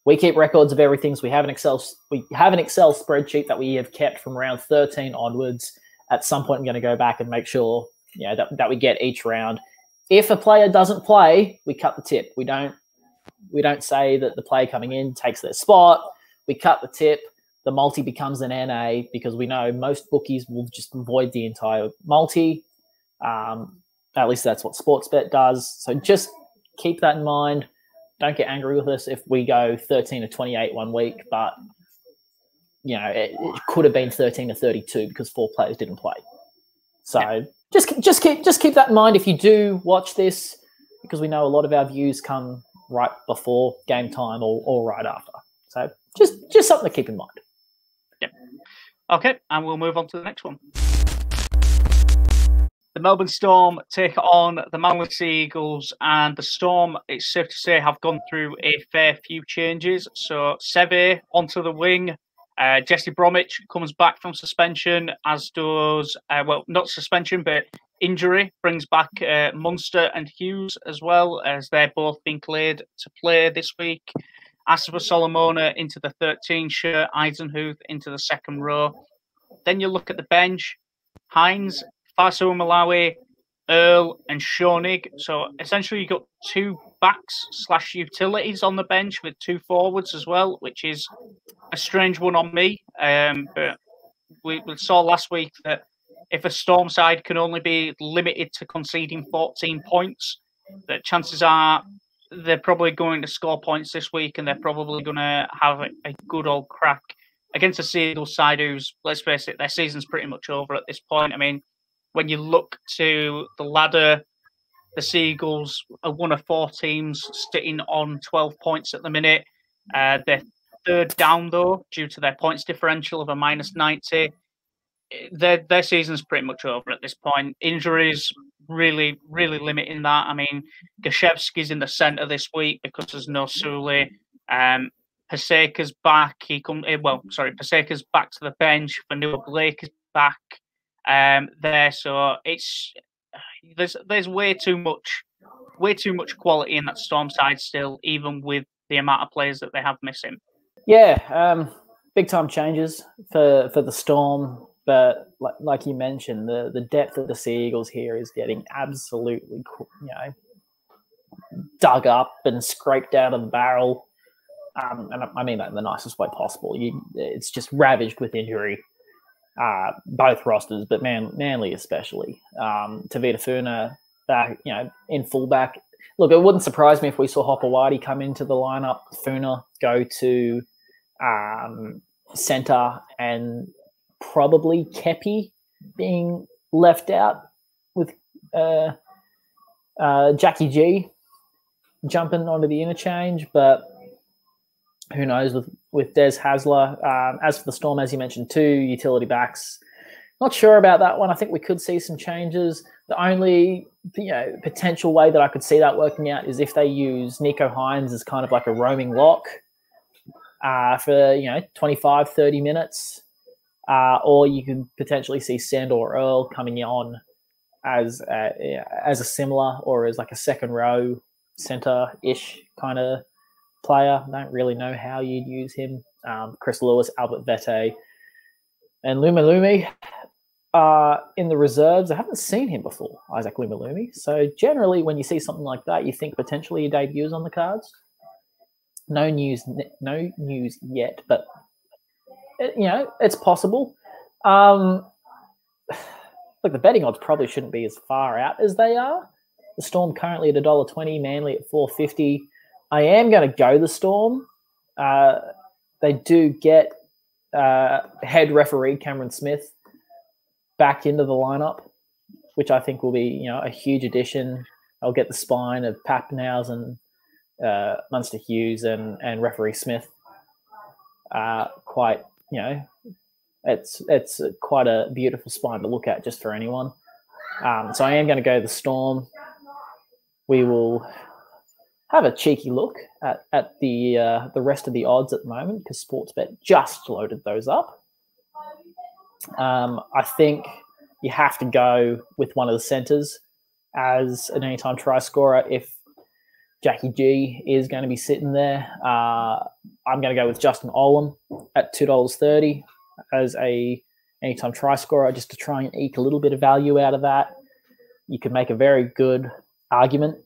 We keep records of everything. So we have an Excel we have an Excel spreadsheet that we have kept from round thirteen onwards. At some point, I'm going to go back and make sure, you know, that, that we get each round. If a player doesn't play, we cut the tip. We don't we don't say that the player coming in takes their spot. We cut the tip. The multi becomes an N A because we know most bookies will just void the entire multi. Um, at least that's what Sportsbet does. So just keep that in mind. Don't get angry with us if we go thirteen to twenty-eight one week, but you know, it, it could have been thirteen to thirty-two because four players didn't play. So yeah. just just keep just keep that in mind if you do watch this, because we know a lot of our views come right before game time or, or right after. So just just something to keep in mind. Yep. Yeah. Okay, and we'll move on to the next one. The Melbourne Storm take on the Manly Sea Eagles, and the Storm, it's safe to say, have gone through a fair few changes. So Seve onto the wing. Uh, Jesse Bromwich comes back from suspension, as does, uh, well, not suspension, but injury, brings back uh, Munster and Hughes as well, as they're both being cleared to play this week. Asifa Solomona into the thirteen shirt, Eisenhuth into the second row. Then you look at the bench, Hines, Faso Malawi, Earl and Schoenig. So essentially you've got two backs slash utilities on the bench with two forwards as well, which is a strange one on me. Um, but we, we saw last week that if a Storm side can only be limited to conceding fourteen points, that chances are they're probably going to score points this week, and they're probably going to have a, a good old crack against a Sea Eagles side who's, let's face it, their season's pretty much over at this point. I mean, when you look to the ladder, the Sea Eagles are one of four teams sitting on twelve points at the minute. Uh, they're third down, though, due to their points differential of a minus ninety. Their, their season's pretty much over at this point. Injuries really, really limiting that. I mean, Gashevsky's in the centre this week because there's no Suli. Um, Paseka's back. He come, well, sorry, Paseka's back to the bench. Vanua Blake is back. Um, there, so it's there's there's way too much, way too much quality in that Storm side still, even with the amount of players that they have missing. Yeah, um, big time changes for, for the Storm, but like, like you mentioned, the, the depth of the Sea Eagles here is getting absolutely, you know, dug up and scraped out of the barrel, um, and I mean that in the nicest way possible. You, it's just ravaged with injury. Uh, both rosters, but Man Manly especially. Um, Tavita Funa, back, you know, in fullback. Look, it wouldn't surprise me if we saw Hopewadi come into the lineup, Funa go to um, centre, and probably Kepi being left out with uh, uh, Jackie G jumping onto the interchange. But Who knows with, with Des Hasler. Um, as for the Storm, as you mentioned, two utility backs. Not sure about that one. I think we could see some changes. The only you know potential way that I could see that working out is if they use Nico Hines as kind of like a roaming lock uh, for, you know, twenty-five, thirty minutes. Uh, or you could potentially see Sandor Earl coming on as a, as a similar or as like a second row centre-ish kind of player. I don't really know how you'd use him. Um, Chris Lewis, Albert Vette, and Lumalumi are in the reserves. I haven't seen him before, Isaac Lumalumi. So generally when you see something like that, you think potentially your debut is on the cards. No news, no news yet, but you know, it's possible. Um, look, the betting odds probably shouldn't be as far out as they are. The Storm currently at one dollar twenty, Manly at four dollars fifty. I am going to go the Storm. Uh, they do get uh, head referee Cameron Smith back into the lineup, which I think will be you know a huge addition. I'll get the spine of Pappenhaus and uh, Munster Hughes and and referee Smith. Uh, quite you know, it's it's quite a beautiful spine to look at just for anyone. Um, so I am going to go the Storm. We will have a cheeky look at, at the uh, the rest of the odds at the moment because Sportsbet just loaded those up. Um, I think you have to go with one of the centres as an anytime try scorer if Jackie G is going to be sitting there. Uh, I'm going to go with Justin Olam at two dollars thirty as a anytime try scorer just to try and eke a little bit of value out of that. You could make a very good argument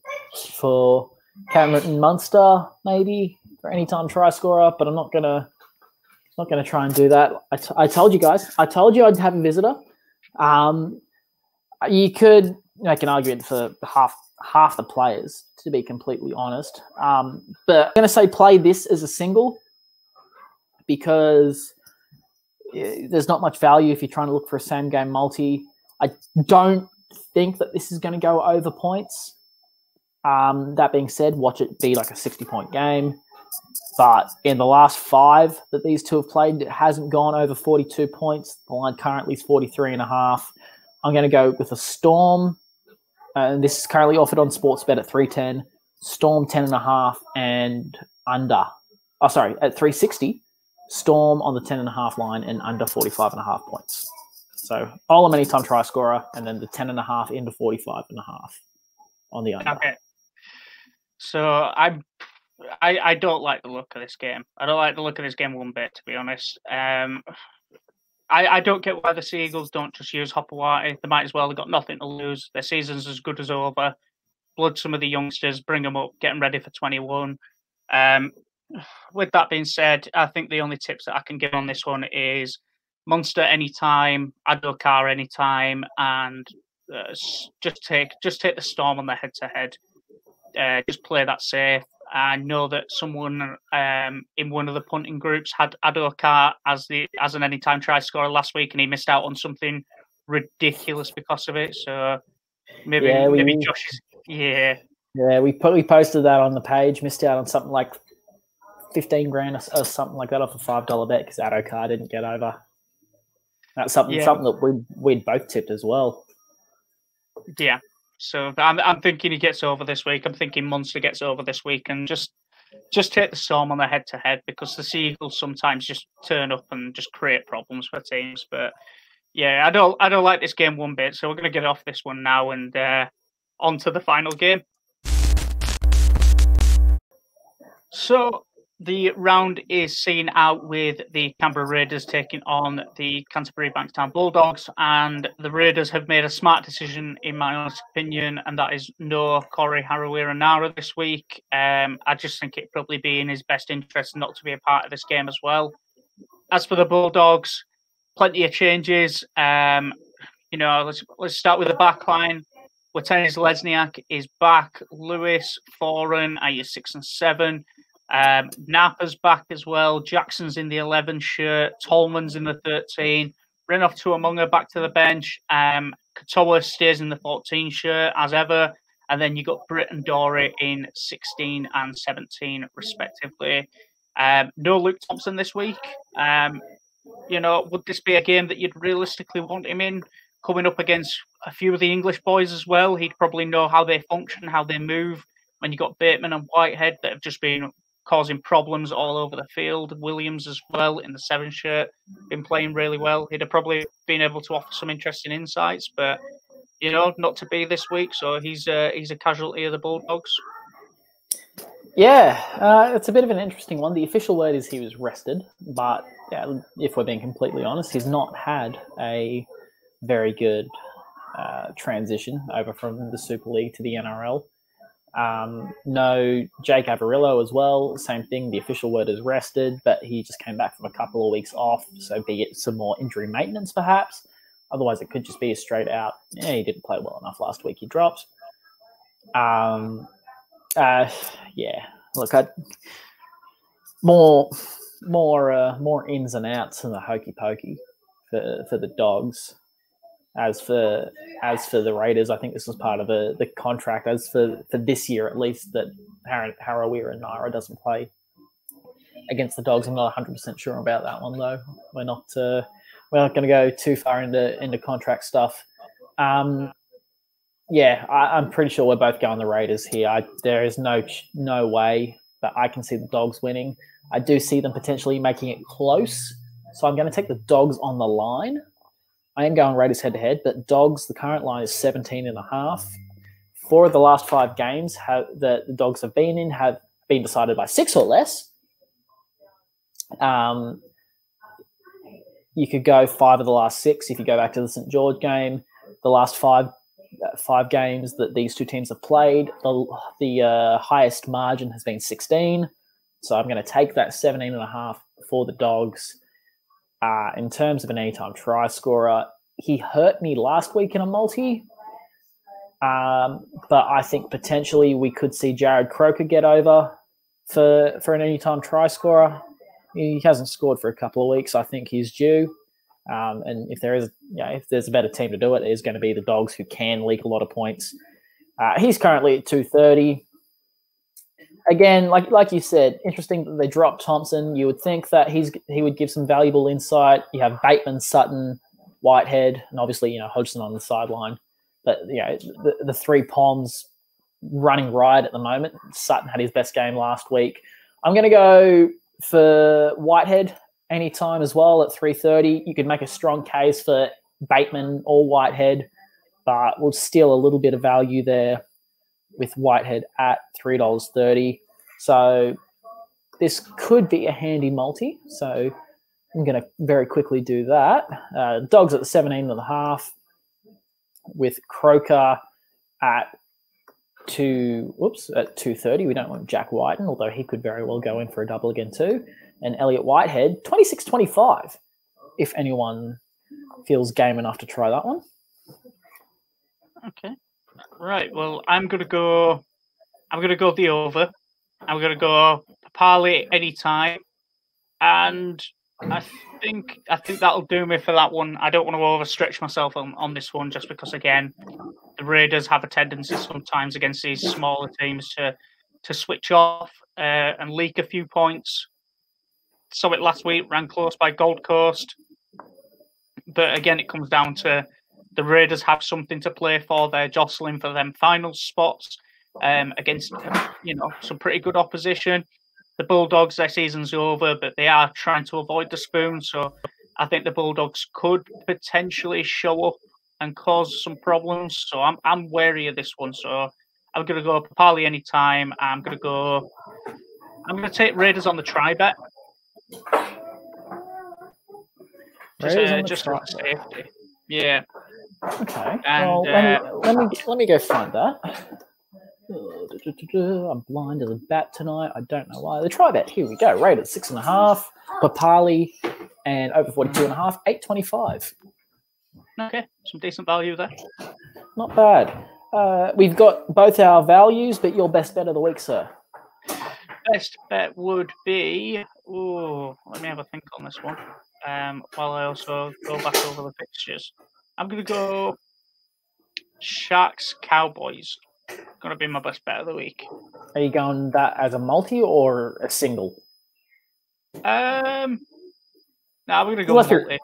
for Cameron Munster, maybe, for anytime try scorer, but I'm not gonna not gonna try and do that. I, t I told you guys, I told you I'd have a visitor. Um, you could make an argument for half half the players, to be completely honest. Um, but I'm gonna say play this as a single because there's not much value if you're trying to look for a same game multi. I don't think that this is going to go over points. Um, that being said, watch it be like a sixty-point game. But in the last five that these two have played, it hasn't gone over forty-two points. The line currently is forty-three and a half. I'm going to go with a Storm. And this is currently offered on Sportsbet at three ten. Storm ten and a half and under. Oh, sorry, at three sixty. Storm on the ten and a half line and under forty-five and a half points. So Olam anytime try scorer and then the ten and a half into forty-five and a half on the under. Okay. So I, I I don't like the look of this game. I don't like the look of this game one bit, to be honest. Um, I, I don't get why the Sea Eagles don't just use Hopewati. They might as well. They've got nothing to lose. Their season's as good as over. Blood some of the youngsters, bring them up, get them ready for twenty-one. Um, with that being said, I think the only tips that I can give on this one is Munster anytime, Adokar anytime, and uh, just take just take the Storm on the head-to-head. Uh, just play that safe. I know that someone um, in one of the punting groups had Adokar as the as an anytime try scorer last week, and he missed out on something ridiculous because of it. So maybe yeah, we, maybe Josh is yeah yeah we put we posted that on the page. Missed out on something like fifteen grand or, or something like that off a five dollar bet because Adokar didn't get over. That's something yeah. something that we we'd both tipped as well. Yeah. So I'm I'm thinking he gets over this week. I'm thinking Munster gets over this week, and just just take the Storm on the head to head because the Sea Eagles sometimes just turn up and just create problems for teams. But yeah, I don't I don't like this game one bit. So we're gonna get off this one now and uh, on to the final game. So the round is seen out with the Canberra Raiders taking on the Canterbury Bankstown Bulldogs, and the Raiders have made a smart decision, in my honest opinion, and that is no Corey Harawira-Nara this week. Um, I just think it'd probably be in his best interest not to be a part of this game as well. As for the Bulldogs, plenty of changes. Um, you know, let's let's start with the back line. Wetenis Lesniak is back. Lewis Foran are you six and seven. Um, Napa's back as well. Jackson's in the eleven shirt. Tolman's in the thirteen. Renoff Tuamunga back to the bench. Um, Katoa stays in the fourteen shirt as ever. And then you got Britt and Dory in sixteen and seventeen respectively. Um, no Luke Jobson this week. Um, you know, would this be a game that you'd realistically want him in? Coming up against a few of the English boys as well, he'd probably know how they function, how they move. When you've got Bateman and Whitehead that have just been causing problems all over the field, Williams as well in the seven shirt, been playing really well. He'd have probably been able to offer some interesting insights, but, you know, not to be this week. So he's a, he's a casualty of the Bulldogs. Yeah, uh, it's a bit of an interesting one. The official word is he was rested, but yeah, if we're being completely honest, he's not had a very good uh, transition over from the Super League to the N R L. Um, no Jake Averillo as well, same thing. The official word is rested, but he just came back from a couple of weeks off, so be it some more injury maintenance perhaps. Otherwise, it could just be a straight out, yeah, he didn't play well enough last week, he drops. Um, uh, yeah, look, I'd, more more, uh, more ins and outs than the hokey pokey for, for the Dogs. As for as for the Raiders, I think this was part of a, the contract, as for, for this year at least, that Harawira and Naira doesn't play against the Dogs. I'm not one hundred percent sure about that one, though. We're not uh, we're not going to go too far into, into contract stuff. Um, yeah, I, I'm pretty sure we're both going the Raiders here. I, there is no no way that I can see the Dogs winning. I do see them potentially making it close, so I'm going to take the Dogs on the line. I am going Raiders head-to-head, but Dogs, the current line is seventeen and a half. Four of the last five games have, that the Dogs have been in have been decided by six or less. Um, you could go five of the last six if you go back to the Saint George game. The last five uh, five games that these two teams have played, the, the uh, highest margin has been sixteen. So I'm going to take that seventeen and a half for the Dogs. Uh, in terms of an anytime try scorer, he hurt me last week in a multi. Um, but I think potentially we could see Jared Croker get over for, for an anytime try scorer. He hasn't scored for a couple of weeks. I think he's due. Um, and if there is, you know, if there's a better team to do it, it's going to be the Dogs, who can leak a lot of points. Uh, he's currently at two thirty. Again, like like you said, interesting that they dropped Thompson. You would think that he's he would give some valuable insight. You have Bateman, Sutton, Whitehead, and obviously, you know, Hodgson on the sideline. But, you know, the, the three Poms running riot at the moment. Sutton had his best game last week. I'm going to go for Whitehead anytime as well at three thirty. You could make a strong case for Bateman or Whitehead, but we'll steal a little bit of value there with Whitehead at three dollars thirty. So this could be a handy multi. So I'm going to very quickly do that. Uh, Dogs at the seventeen and a half with Croker at two, whoops, at two thirty. We don't want Jack Whiten, although he could very well go in for a double again too. And Elliot Whitehead, twenty-six twenty-five, if anyone feels game enough to try that one. Okay. Right, well, I'm gonna go. I'm gonna go the over. I'm gonna go parlay anytime, and I think I think that'll do me for that one. I don't want to overstretch myself on, on this one, just because again, the Raiders have a tendency sometimes against these smaller teams to to switch off uh, and leak a few points. Saw it last week, ran close by Gold Coast, but again, it comes down to the Raiders have something to play for. They're jostling for them final spots um, against, you know, some pretty good opposition. The Bulldogs, their season's over, but they are trying to avoid the spoon. So I think the Bulldogs could potentially show up and cause some problems. So I'm I'm wary of this one. So I'm going to go Papali anytime. I'm going to go. I'm going to take Raiders on the try bet. Just, uh, just for safety. Yeah. Okay. And, well, uh, let me, let me let me go find that. I'm blind as a bat tonight. I don't know why. The try bet. Here we go. Rated six and a half. Papali and over forty-two and a half. Eight twenty-five. Okay, some decent value there. Not bad. Uh, we've got both our values, but your best bet of the week, sir. Best bet would be. Oh, let me have a think on this one. Um, while I also go back over the pictures. I'm going to go Sharks Cowboys. Going to be my best bet of the week. Are you going that as a multi or a single? Um, no, nah, we're going to go with Motley.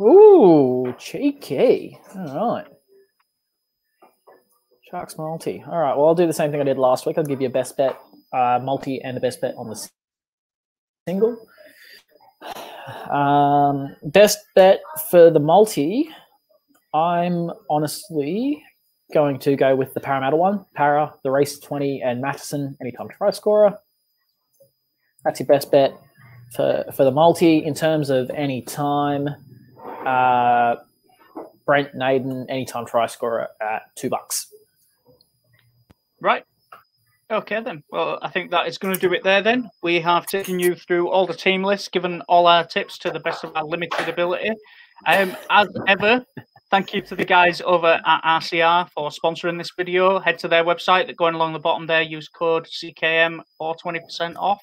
Ooh, cheeky. All right. Sharks multi. All right, well, I'll do the same thing I did last week. I'll give you a best bet uh, multi and a best bet on the single. Um, best bet for the multi, I'm honestly going to go with the Parramatta one. Para, the race twenty, and Matheson, anytime try scorer. That's your best bet for, for the multi. In terms of any time, uh, Brent Naden, anytime try scorer at two bucks. Right. Okay, then. Well, I think that is going to do it there, then. We have taken you through all the team lists, given all our tips to the best of our limited ability. Um, as ever, thank you to the guys over at R C R for sponsoring this video. Head to their website. Going along the bottom there, use code C K M for twenty percent off.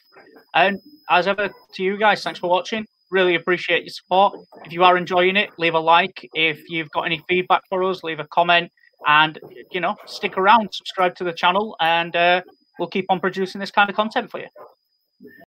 And as ever, to you guys, thanks for watching. Really appreciate your support. If you are enjoying it, leave a like. If you've got any feedback for us, leave a comment. And, you know, stick around, subscribe to the channel, and uh, we'll keep on producing this kind of content for you.